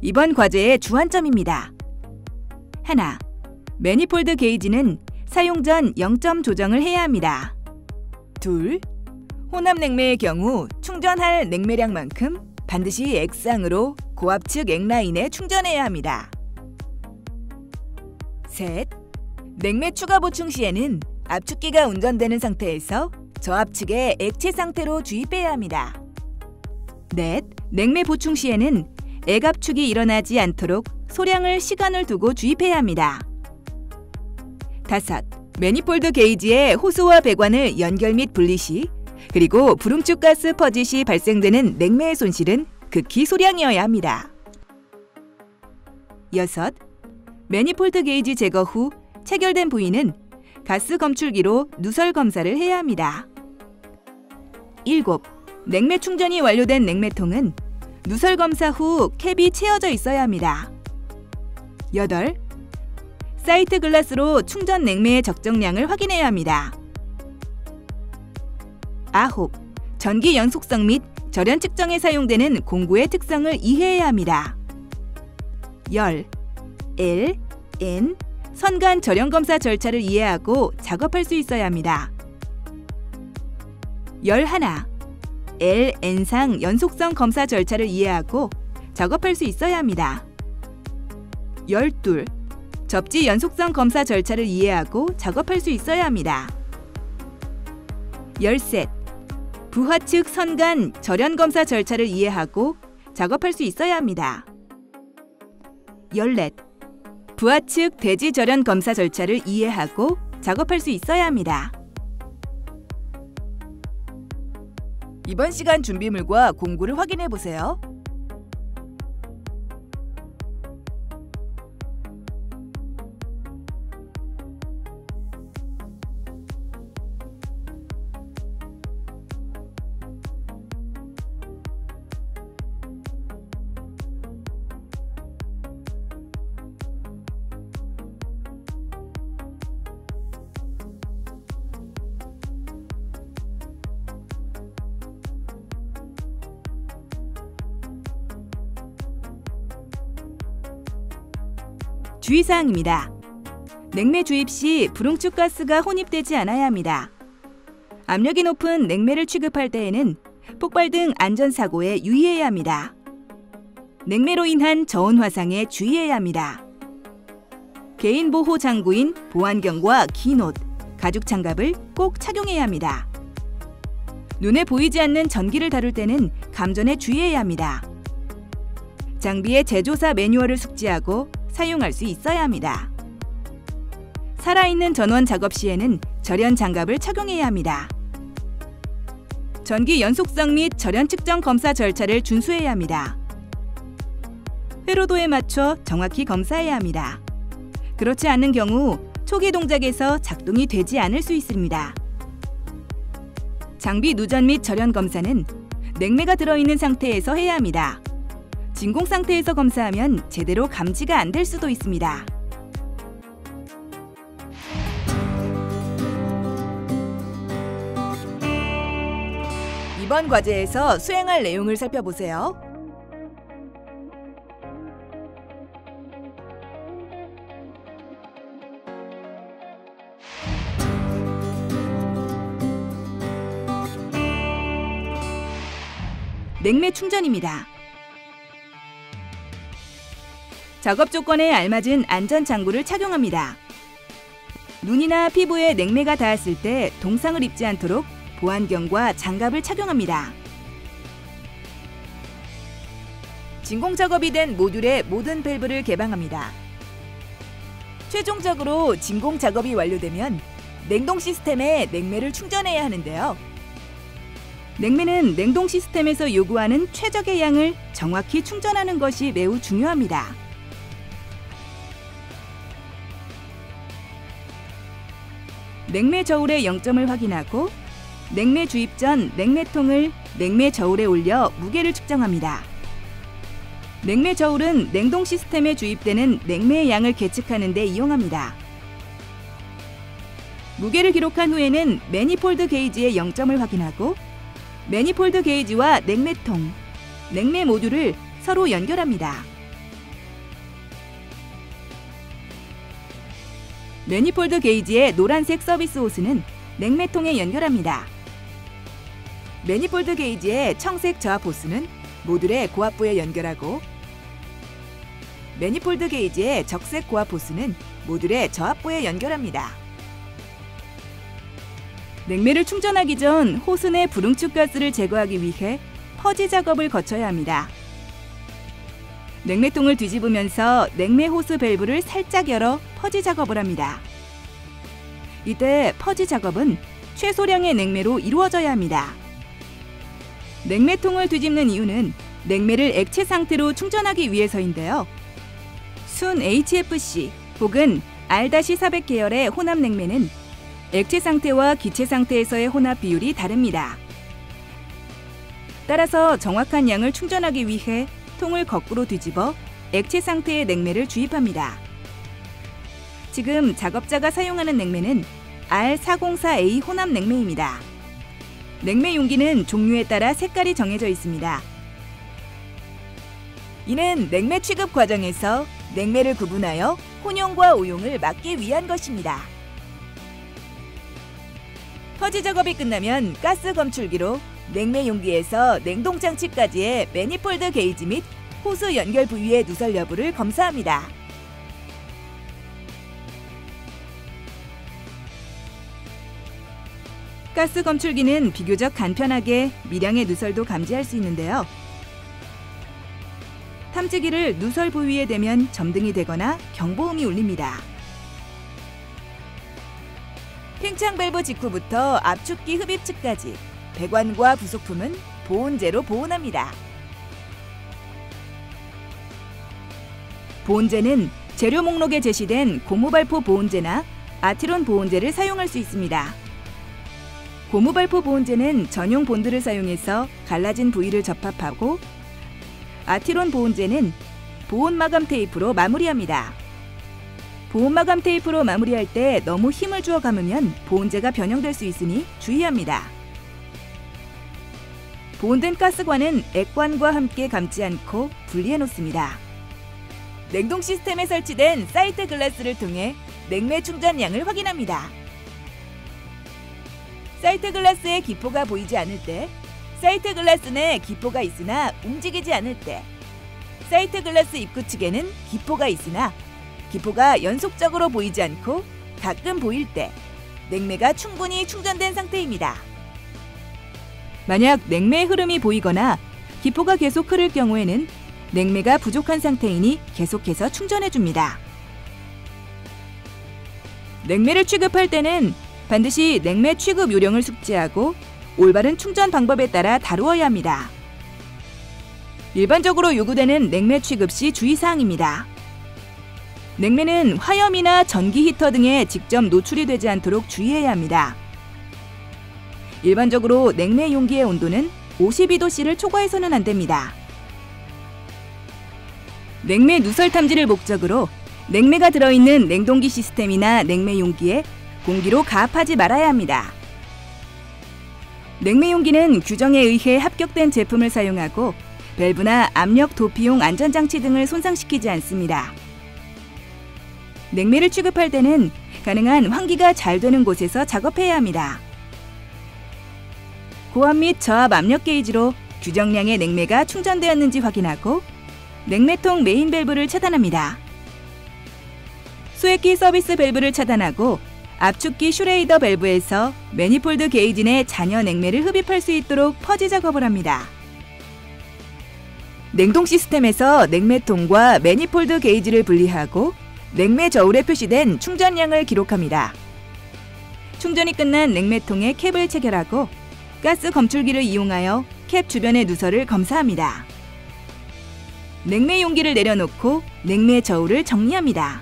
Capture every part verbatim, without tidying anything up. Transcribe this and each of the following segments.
이번 과제의 주안점입니다. 하나. 매니폴드 게이지는 사용 전 영 점 조정을 해야 합니다. 둘. 혼합 냉매의 경우 충전할 냉매량만큼 반드시 X상으로 고압 측 액라인에 충전해야 합니다. 셋. 냉매 추가 보충 시에는 압축기가 운전되는 상태에서 저압 측의 액체 상태로 주입해야 합니다. 넷. 냉매 보충 시에는 액압축이 일어나지 않도록 소량을 시간을 두고 주입해야 합니다. 다섯. 매니폴드 게이지의 호스와 배관을 연결 및 분리 시 그리고 불응축 가스 퍼지 시 발생되는 냉매의 손실은 극히 소량이어야 합니다. 여섯. 매니폴드 게이지 제거 후 체결된 부위는 가스 검출기로 누설 검사를 해야 합니다. 일곱. 냉매 충전이 완료된 냉매통은 누설 검사 후 캡이 채워져 있어야 합니다. 여덟. 사이트 글라스로 충전 냉매의 적정량을 확인해야 합니다. 아홉. 전기 연속성 및 절연 측정에 사용되는 공구의 특성을 이해해야 합니다. 열. L, N, 선간 절연 검사 절차를 이해하고 작업할 수 있어야 합니다. 열일. L, N상 연속성 검사 절차를 이해하고 작업할 수 있어야 합니다. 열이. 접지 연속성 검사 절차를 이해하고 작업할 수 있어야 합니다. 열삼. 부하 측 선간 절연 검사 절차를 이해하고 작업할 수 있어야 합니다. 열사. 부하 측 대지 절연 검사 절차를 이해하고 작업할 수 있어야 합니다. 이번 시간 준비물과 공구를 확인해 보세요. 주의사항입니다. 냉매 주입 시 불응축 가스가 혼입되지 않아야 합니다. 압력이 높은 냉매를 취급할 때에는 폭발 등 안전사고에 유의해야 합니다. 냉매로 인한 저온 화상에 주의해야 합니다. 개인 보호 장구인 보안경과 긴 옷, 가죽 장갑을 꼭 착용해야 합니다. 눈에 보이지 않는 전기를 다룰 때는 감전에 주의해야 합니다. 장비의 제조사 매뉴얼을 숙지하고 사용할 수 있어야 합니다. 살아있는 전원 작업 시에는 절연 장갑을 착용해야 합니다. 전기 연속성 및 절연 측정 검사 절차를 준수해야 합니다. 회로도에 맞춰 정확히 검사해야 합니다. 그렇지 않은 경우 초기 동작에서 작동이 되지 않을 수 있습니다. 장비 누전 및 절연 검사는 냉매가 들어있는 상태에서 해야 합니다. 진공 상태에서 검사하면 제대로 감지가 안 될 수도 있습니다. 이번 과제에서 수행할 내용을 살펴보세요. 냉매 충전입니다. 작업 조건에 알맞은 안전 장구를 착용합니다. 눈이나 피부에 냉매가 닿았을 때 동상을 입지 않도록 보안경과 장갑을 착용합니다. 진공 작업이 된 모듈의 모든 밸브를 개방합니다. 최종적으로 진공 작업이 완료되면 냉동 시스템에 냉매를 충전해야 하는데요. 냉매는 냉동 시스템에서 요구하는 최적의 양을 정확히 충전하는 것이 매우 중요합니다. 냉매 저울의 영 점을 확인하고 냉매 주입 전 냉매통을 냉매 저울에 올려 무게를 측정합니다. 냉매 저울은 냉동 시스템에 주입되는 냉매의 양을 계측하는 데 이용합니다. 무게를 기록한 후에는 매니폴드 게이지의 영 점을 확인하고 매니폴드 게이지와 냉매통, 냉매 모듈을 서로 연결합니다. 매니폴드 게이지의 노란색 서비스 호스는 냉매통에 연결합니다. 매니폴드 게이지의 청색 저압 호스는 모듈의 고압부에 연결하고, 매니폴드 게이지의 적색 고압 호스는 모듈의 저압부에 연결합니다. 냉매를 충전하기 전 호스 내 불응축 가스를 제거하기 위해 퍼지 작업을 거쳐야 합니다. 냉매통을 뒤집으면서 냉매 호스 밸브를 살짝 열어 퍼지 작업을 합니다. 이때 퍼지 작업은 최소량의 냉매로 이루어져야 합니다. 냉매통을 뒤집는 이유는 냉매를 액체 상태로 충전하기 위해서인데요. 순 에이치에프씨 혹은 알 사백 계열의 혼합 냉매는 액체 상태와 기체 상태에서의 혼합 비율이 다릅니다. 따라서 정확한 양을 충전하기 위해 통을 거꾸로 뒤집어 액체 상태의 냉매를 주입합니다. 지금 작업자가 사용하는 냉매는 알 사공사 에이 혼합 냉매입니다. 냉매 용기는 종류에 따라 색깔이 정해져 있습니다. 이는 냉매 취급 과정에서 냉매를 구분하여 혼용과 오용을 막기 위한 것입니다. 퍼지 작업이 끝나면 가스 검출기로 냉매 용기에서 냉동장치까지의 매니폴드 게이지 및 호스 연결 부위의 누설 여부를 검사합니다. 가스 검출기는 비교적 간편하게 미량의 누설도 감지할 수 있는데요. 탐지기를 누설 부위에 대면 점등이 되거나 경보음이 울립니다. 팽창 밸브 직후부터 압축기 흡입측까지 배관과 부속품은 보온재로 보온합니다. 보온재는 재료 목록에 제시된 고무발포 보온재나 아티론 보온재를 사용할 수 있습니다. 고무발포 보온재는 전용 본드를 사용해서 갈라진 부위를 접합하고, 아티론 보온재는 보온 마감 테이프로 마무리합니다. 보온 마감 테이프로 마무리할 때 너무 힘을 주어 감으면 보온재가 변형될 수 있으니 주의합니다. 보온된 가스관은 액관과 함께 감지 않고 분리해 놓습니다. 냉동 시스템에 설치된 사이트 글라스를 통해 냉매 충전량을 확인합니다. 사이트 글라스에 기포가 보이지 않을 때, 사이트 글라스 내 기포가 있으나 움직이지 않을 때, 사이트 글라스 입구 측에는 기포가 있으나 기포가 연속적으로 보이지 않고 가끔 보일 때 냉매가 충분히 충전된 상태입니다. 만약 냉매의 흐름이 보이거나 기포가 계속 흐를 경우에는 냉매가 부족한 상태이니 계속해서 충전해줍니다. 냉매를 취급할 때는 반드시 냉매 취급 요령을 숙지하고 올바른 충전 방법에 따라 다루어야 합니다. 일반적으로 요구되는 냉매 취급 시 주의사항입니다. 냉매는 화염이나 전기 히터 등에 직접 노출이 되지 않도록 주의해야 합니다. 일반적으로 냉매 용기의 온도는 오십이 도씨를 초과해서는 안 됩니다. 냉매 누설 탐지를 목적으로 냉매가 들어있는 냉동기 시스템이나 냉매 용기에 공기로 가압하지 말아야 합니다. 냉매 용기는 규정에 의해 합격된 제품을 사용하고 밸브나 압력 도피용 안전장치 등을 손상시키지 않습니다. 냉매를 취급할 때는 가능한 환기가 잘 되는 곳에서 작업해야 합니다. 고압 및 저압 압력 게이지로 규정량의 냉매가 충전되었는지 확인하고 냉매통 메인 밸브를 차단합니다. 소액기 서비스 밸브를 차단하고 압축기 슈레이더 밸브에서 매니폴드 게이지 내 잔여 냉매를 흡입할 수 있도록 퍼지 작업을 합니다. 냉동 시스템에서 냉매통과 매니폴드 게이지를 분리하고 냉매 저울에 표시된 충전량을 기록합니다. 충전이 끝난 냉매통에 캡을 체결하고 가스 검출기를 이용하여 캡 주변의 누설을 검사합니다. 냉매 용기를 내려놓고 냉매 저울을 정리합니다.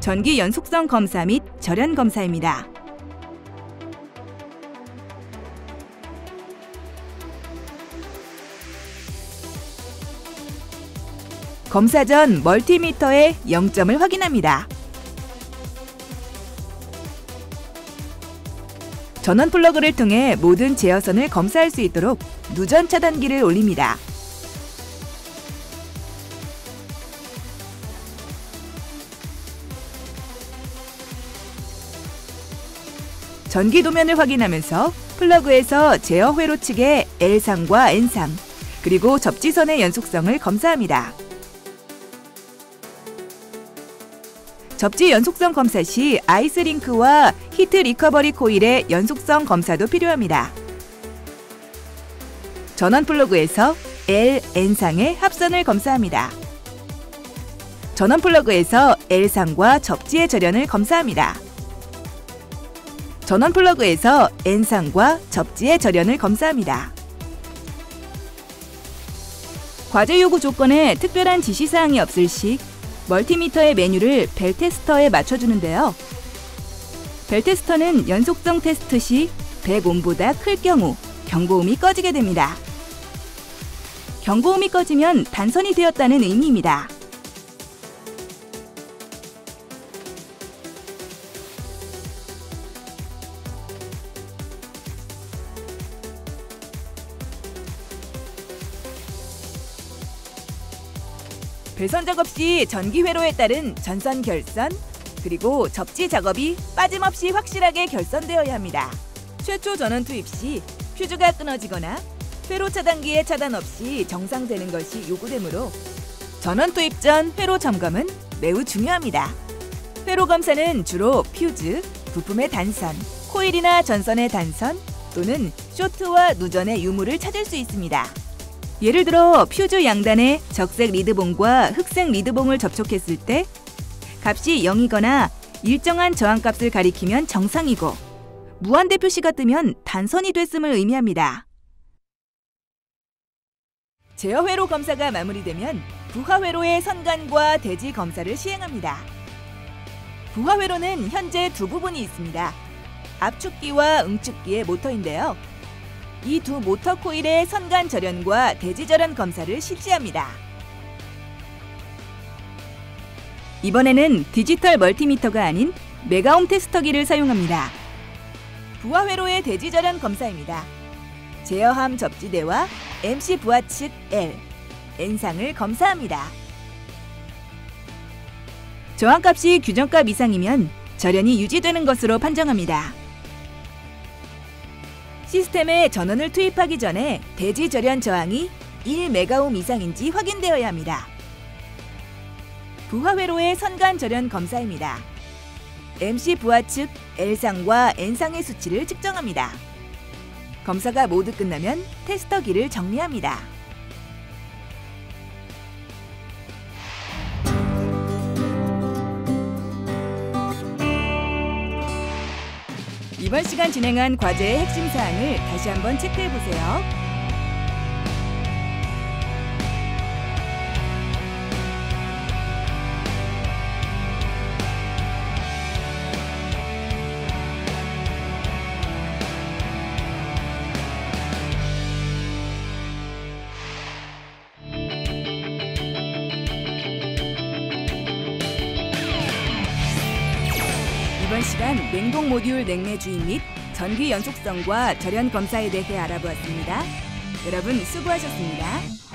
전기 연속성 검사 및 절연 검사입니다. 검사 전 멀티미터의 영점을 확인합니다. 전원 플러그를 통해 모든 제어선을 검사할 수 있도록 누전 차단기를 올립니다. 전기 도면을 확인하면서 플러그에서 제어 회로축의 L상과 N상, 그리고 접지선의 연속성을 검사합니다. 접지 연속성 검사 시 아이스링크와 히트 리커버리 코일의 연속성 검사도 필요합니다. 전원 플러그에서 L, N상의 합선을 검사합니다. 전원 플러그에서 L상과 접지의 절연을 검사합니다. 전원 플러그에서 N상과 접지의 절연을 검사합니다. 과제 요구 조건에 특별한 지시사항이 없을 시 멀티미터의 메뉴를 벨 테스터에 맞춰주는데요. 벨 테스터는 연속성 테스트 시 백옴보다 클 경우 경고음이 꺼지게 됩니다. 경고음이 꺼지면 단선이 되었다는 의미입니다. 배선 작업 시 전기 회로에 따른 전선 결선, 그리고 접지 작업이 빠짐없이 확실하게 결선되어야 합니다. 최초 전원 투입 시 퓨즈가 끊어지거나 회로 차단기의 차단 없이 정상되는 것이 요구되므로 전원 투입 전 회로 점검은 매우 중요합니다. 회로 검사는 주로 퓨즈, 부품의 단선, 코일이나 전선의 단선 또는 쇼트와 누전의 유무를 찾을 수 있습니다. 예를 들어 퓨즈 양단에 적색 리드봉과 흑색 리드봉을 접촉했을 때 값이 영이거나 일정한 저항값을 가리키면 정상이고 무한대 표시가 뜨면 단선이 됐음을 의미합니다. 제어 회로 검사가 마무리되면 부하 회로의 선관과 대지 검사를 시행합니다. 부하 회로는 현재 두 부분이 있습니다. 압축기와 응축기의 모터인데요. 이 두 모터 코일의 선간 절연과 대지 절연 검사를 실시합니다. 이번에는 디지털 멀티미터가 아닌 메가옴 테스터기를 사용합니다. 부하 회로의 대지 절연 검사입니다. 제어함 접지대와 엠씨 부하 측 L, N상을 검사합니다. 저항값이 규정값 이상이면 절연이 유지되는 것으로 판정합니다. 시스템에 전원을 투입하기 전에 대지 절연 저항이 일 메가옴 이상인지 확인되어야 합니다. 부하 회로의 선간 절연 검사입니다. 엠씨 부하 측 L상과 N상의 수치를 측정합니다. 검사가 모두 끝나면 테스터기를 정리합니다. 이번 시간 진행한 과제의 핵심 사항을 다시 한번 체크해보세요. 이번 시간 냉동 모듈 냉매 주입 및 전기 연속성과 절연 검사에 대해 알아보았습니다. 여러분 수고하셨습니다.